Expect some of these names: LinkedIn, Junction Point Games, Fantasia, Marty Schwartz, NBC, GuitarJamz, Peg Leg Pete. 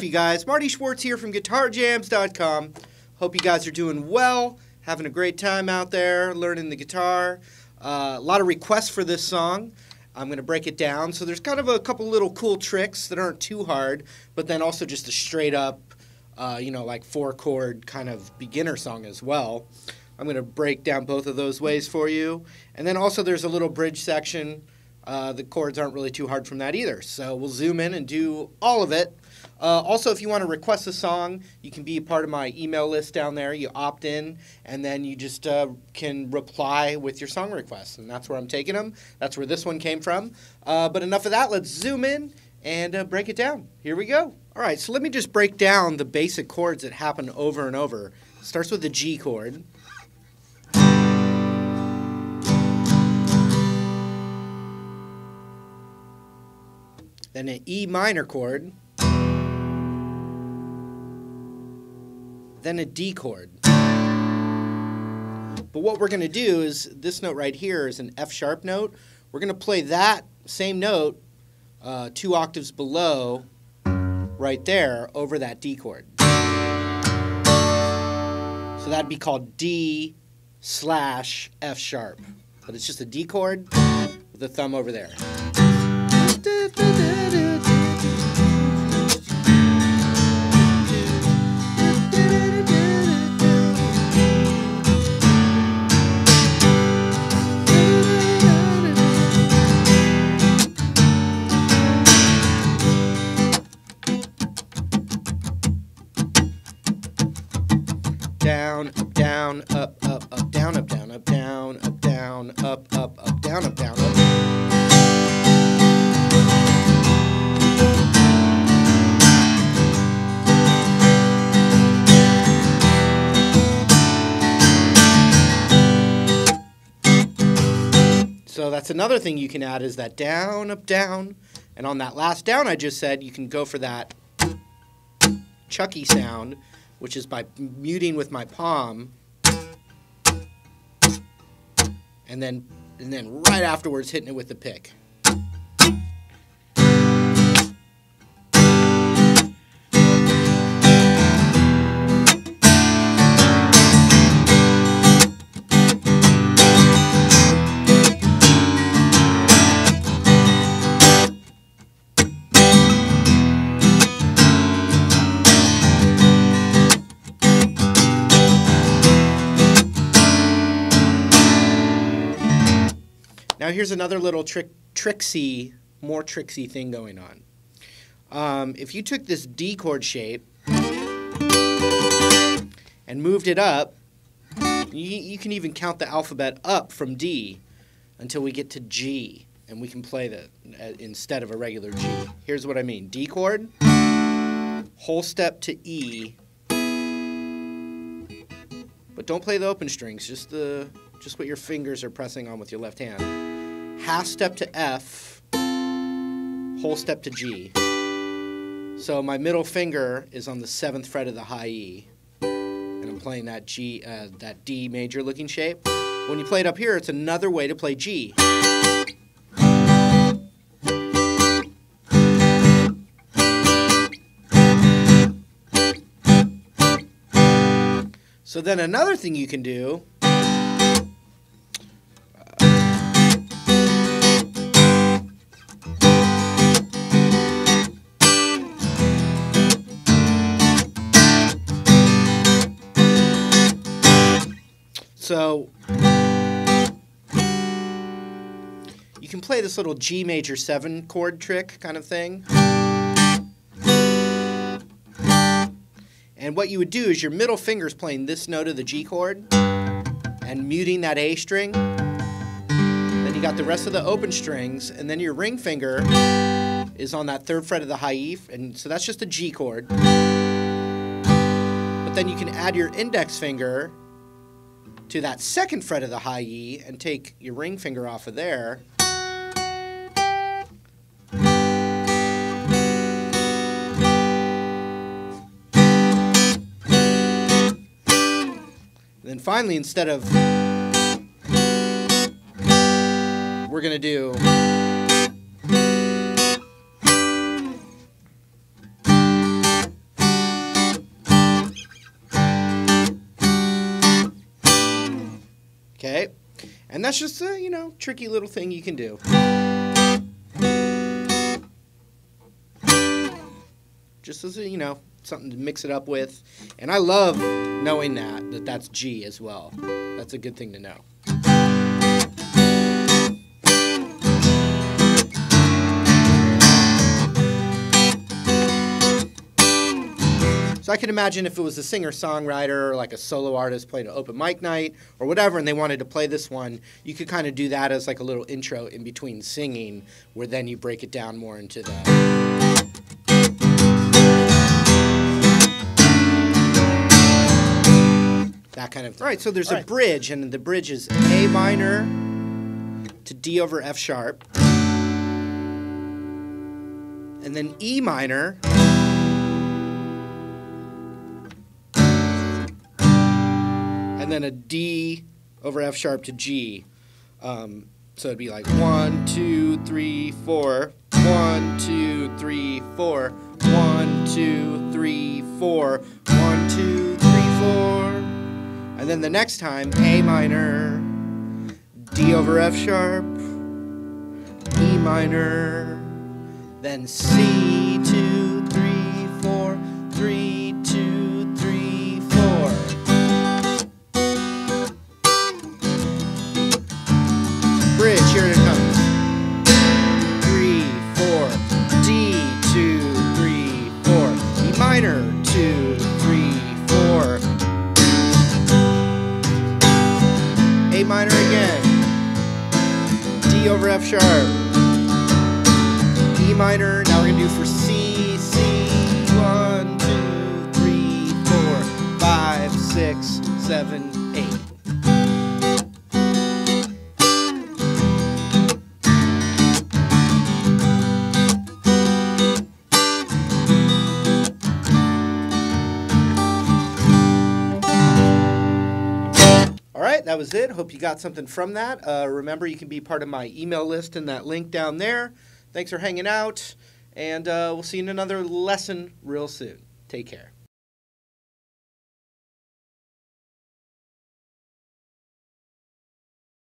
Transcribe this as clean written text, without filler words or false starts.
up, you guys? Marty Schwartz here from GuitarJamz.com. Hope you guys are doing well, having a great time out there, learning the guitar. A lot of requests for this song. I'm going to break it down. So there's kind of a couple little cool tricks that aren't too hard, but then also just a straight up, you know, like 4-chord kind of beginner song as well. I'm going to break down both of those ways for you. And then also there's a little bridge section. The chords aren't really too hard from that either, so we'll zoom in and do all of it. Also, if you want to request a song, you can be a part of my email list down there. You opt in, and then you just can reply with your song requests, and that's where I'm taking them. That's where this one came from. But enough of that. Let's zoom in and break it down. Here we go. All right, so let me just break down the basic chords that happen over and over. It starts with the G chord. Then an E minor chord, then a D chord. But what we're going to do is, this note right here is an F sharp note. We're going to play that same note 2 octaves below, right there, over that D chord. So that'd be called D/F sharp. But it's just a D chord with the thumb over there. Down, up, down, up, up, up, down, up, down, up, down, up, down, up, up, up, down, up, down, up. So that's another thing you can add, is that down, up, down. And on that last down I just said, you can go for that chucky sound, which is by muting with my palm. And then right afterwards hitting it with the pick. Now here's another little more tricksy thing going on. If you took this D chord shape and moved it up, you can even count the alphabet up from D until we get to G, and we can play that instead of a regular G. Here's what I mean. D chord, whole step to E, but don't play the open strings, just what your fingers are pressing on with your left hand. Half step to F, whole step to G. So my middle finger is on the 7th fret of the high E, and I'm playing that G, that D major looking shape. When you play it up here, it's another way to play G. So then another thing you can do, so you can play this little G major 7 chord trick kind of thing. And what you would do is your middle finger's playing this note of the G chord and muting that A string. Then you got the rest of the open strings, and then your ring finger is on that 3rd fret of the high E, and so that's just the G chord. But then you can add your index finger to that 2nd fret of the high E and take your ring finger off of there. And then finally, instead of, we're going to do, Okay? And that's just a, you know, tricky little thing you can do. Just as a, you know, something to mix it up with. And I love knowing that that's G as well. That's a good thing to know. So I can imagine if it was a singer-songwriter or like a solo artist playing an open mic night or whatever and they wanted to play this one, you could kind of do that as like a little intro in between singing where then you break it down more into the... that kind of thing. All right, so there's a bridge, and the bridge is A minor to D over F sharp, and then E minor, and then a D over F sharp to G. So it'd be like 1, 2, 3, 4, 1, 2, 3, 4, 1, 2, 3, 4, 1, 2, 3, 4. And then the next time, A minor, D over F sharp, E minor, then C, 2, 3, 4, 3, 2, 3, 4. Bridge, here it comes. 3, 4, D, 2, 3, 4, E minor, 2, 3, 4. A minor again, D over F sharp, E minor, now we're going to do for C, C, 1, 2, 3, 4, 5, 6, 7, 8. That was it. Hope you got something from that. Remember, you can be part of my email list in that link down there. Thanks for hanging out, and we'll see you in another lesson real soon. Take care.